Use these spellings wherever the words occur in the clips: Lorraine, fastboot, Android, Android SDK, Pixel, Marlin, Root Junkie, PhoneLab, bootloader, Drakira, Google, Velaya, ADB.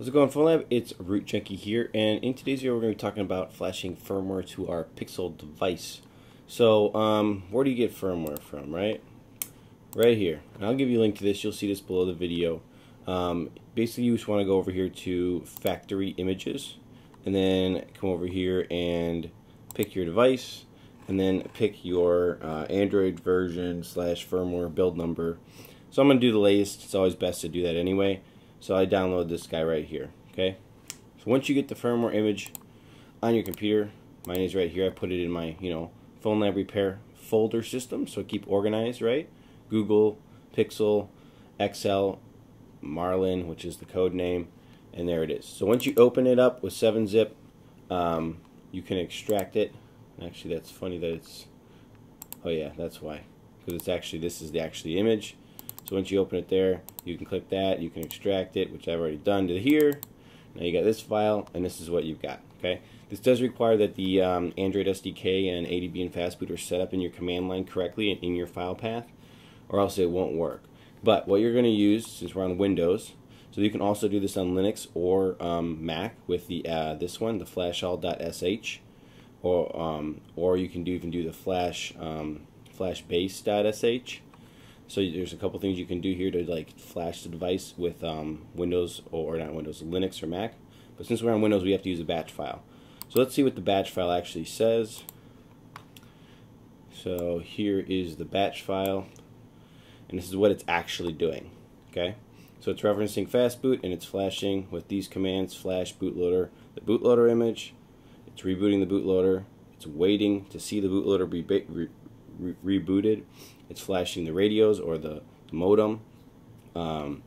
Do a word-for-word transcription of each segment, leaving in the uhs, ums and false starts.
What's going on, PhoneLab? It's Root Junkie here, and in today's video we're going to be talking about flashing firmware to our Pixel device. So, um, where do you get firmware from, right? Right here. And I'll give you a link to this. You'll see this below the video. Um, basically, you just want to go over here to Factory Images, and then come over here and pick your device, and then pick your uh, Android version slash firmware build number. So I'm going to do the latest. It's always best to do that anyway. So I download this guy right here, okay? So once you get the firmware image on your computer, mine is right here. I put it in my, you know, PhoneLab repair folder system, so keep organized, right? Google, Pixel, Excel, Marlin, which is the code name, and there it is. So once you open it up with seven zip, um, you can extract it. Actually, that's funny that it's, oh yeah, that's why. Because it's actually, this is the actually image. So once you open it there, you can click that, you can extract it, which I've already done to here. Now you got this file, and this is what you've got, okay? This does require that the um, Android S D K and A D B and fastboot are set up in your command line correctly and in your file path, or else it won't work. But what you're going to use, since we're on Windows, so you can also do this on Linux or um, Mac with the uh, this one, the flashall.sh, or um, or you can do, even do the flash um, flashbase.sh. So there's a couple things you can do here to like flash the device with um, Windows, or not Windows, Linux or Mac. But since we're on Windows, we have to use a batch file. So let's see what the batch file actually says. So here is the batch file, and this is what it's actually doing. Okay, so it's referencing fastboot, and it's flashing with these commands: flash bootloader, the bootloader image. It's rebooting the bootloader. It's waiting to see the bootloader be re re rebooted. It's flashing the radios or the modem, um,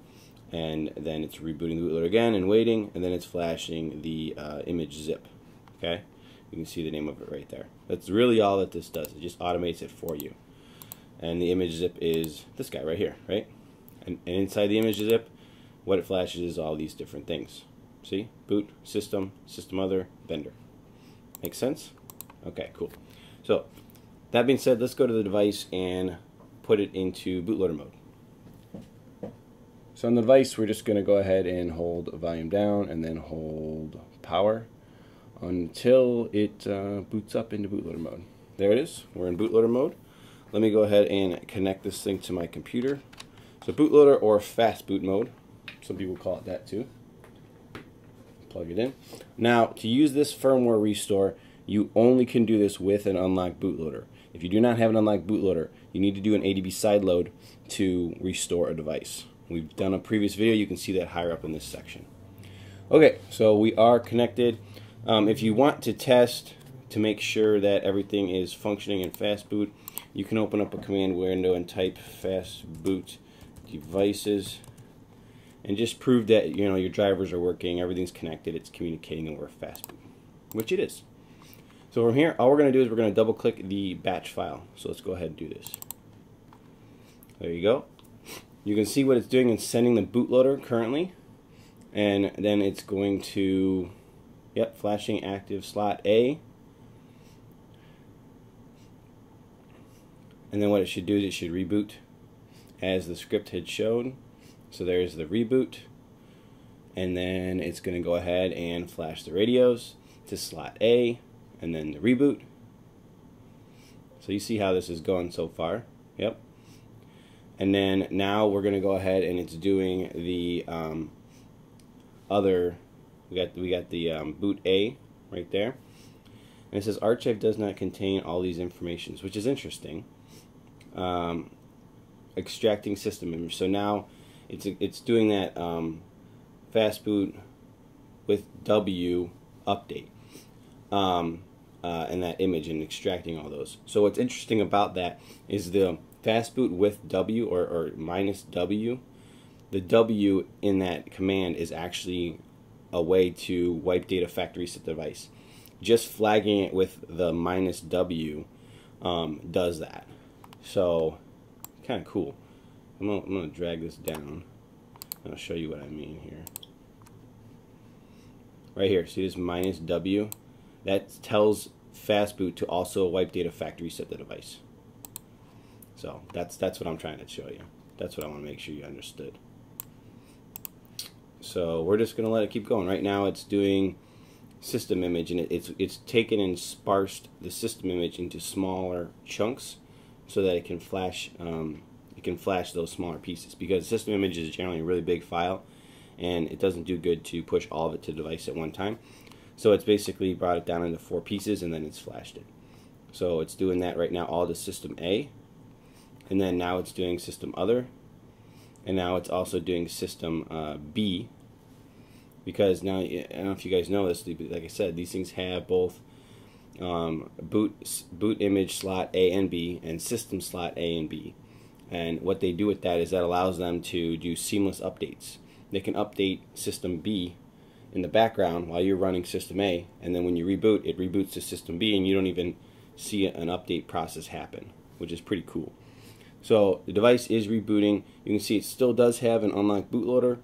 and then it's rebooting the bootloader again and waiting, and then it's flashing the uh, image zip. Okay, you can see the name of it right there. That's really all that this does. It just automates it for you. And the image zip is this guy right here, right? And, and inside the image zip, what it flashes is all these different things. See? Boot, system, system other, vendor. Make sense? Okay, cool. So that being said, let's go to the device and put it into bootloader mode. So on the device, we're just going to go ahead and hold volume down and then hold power until it uh, boots up into bootloader mode. There it is. We're in bootloader mode. Let me go ahead and connect this thing to my computer. So bootloader or fastboot mode, some people call it that too. Plug it in. Now, to use this firmware restore, you only can do this with an unlocked bootloader. If you do not have an unlocked bootloader, you need to do an A D B sideload to restore a device. We've done a previous video. You can see that higher up in this section. Okay, so we are connected. Um, if you want to test to make sure that everything is functioning in fastboot, you can open up a command window and type fastboot devices, and just prove that you know your drivers are working, everything's connected, it's communicating over fastboot, which it is. So from here, all we're going to do is we're going to double click the batch file. So let's go ahead and do this. There you go. You can see what it's doing and sending the bootloader currently. And then it's going to, yep, flashing active slot A. And then what it should do is it should reboot as the script had shown. So there's the reboot. And then it's going to go ahead and flash the radios to slot A. And then the reboot. So you see how this is going so far. Yep. And then now we're going to go ahead and it's doing the um, other. We got we got the um, boot A right there, and it says archive does not contain all these informations, which is interesting. Um, extracting system image. So now it's it's doing that um, fastboot with W update. Um, Uh, and that image and extracting all those. So what's interesting about that is the fastboot with W or, or minus W, the W in that command is actually a way to wipe data factory set device. Just flagging it with the minus W um, does that. So kind of cool. I'm gonna, I'm gonna drag this down and I'll show you what I mean here. Right here, see this minus W? That tells fastboot to also wipe data factory set the device. So that's that's what I'm trying to show you. That's what I want to make sure you understood. So we're just going to let it keep going. Right now it's doing system image, and it's it's taken and sparsed the system image into smaller chunks so that it can flash um, it can flash those smaller pieces, because system image is generally a really big file and it doesn't do good to push all of it to the device at one time. So it's basically brought it down into four pieces and then it's flashed it. So it's doing that right now, all to system A, and then now it's doing system other, and now it's also doing system uh, B, because now, I don't know if you guys know this, like I said, these things have both um, boot, boot image slot A and B and system slot A and B. And what they do with that is that allows them to do seamless updates. They can update system B in the background while you're running system A, and then when you reboot, it reboots to system B and you don't even see an update process happen, which is pretty cool. So the device is rebooting. You can see it still does have an unlocked bootloader,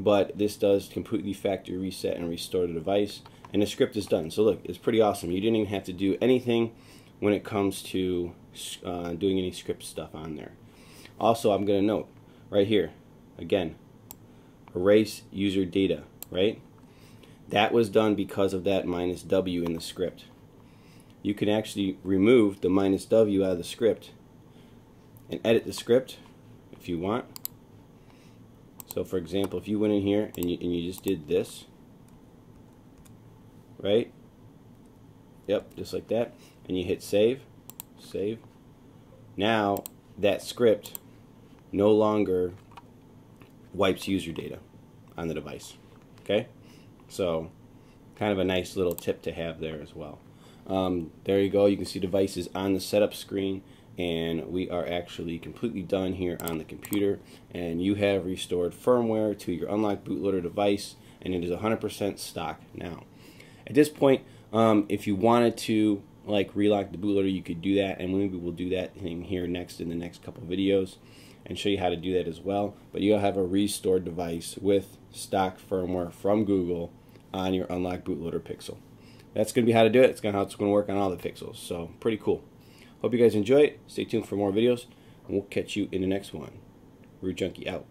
but this does completely factory reset and restore the device, and the script is done. So look, it's pretty awesome. You didn't even have to do anything when it comes to uh, doing any script stuff on there. Also, I'm going to note right here, again, erase user data, right? That was done because of that minus W in the script. You can actually remove the minus W out of the script and edit the script if you want. So for example, if you went in here and you, and you just did this, right? Yep, just like that. And you hit save, save. Now that script no longer wipes user data on the device, okay? So kind of a nice little tip to have there as well. Um, there you go. You can see devices on the setup screen, and we are actually completely done here on the computer, and you have restored firmware to your unlocked bootloader device, and it is one hundred percent stock now. At this point, um, if you wanted to like relock the bootloader, you could do that, and maybe we'll do that thing here next in the next couple videos and show you how to do that as well. But you'll have a restored device with stock firmware from Google on your unlocked bootloader Pixel. That's going to be how to do it. It's going to how it's going to work on all the Pixels. So pretty cool. Hope you guys enjoy it. Stay tuned for more videos, and we'll catch you in the next one. Root Junkie out.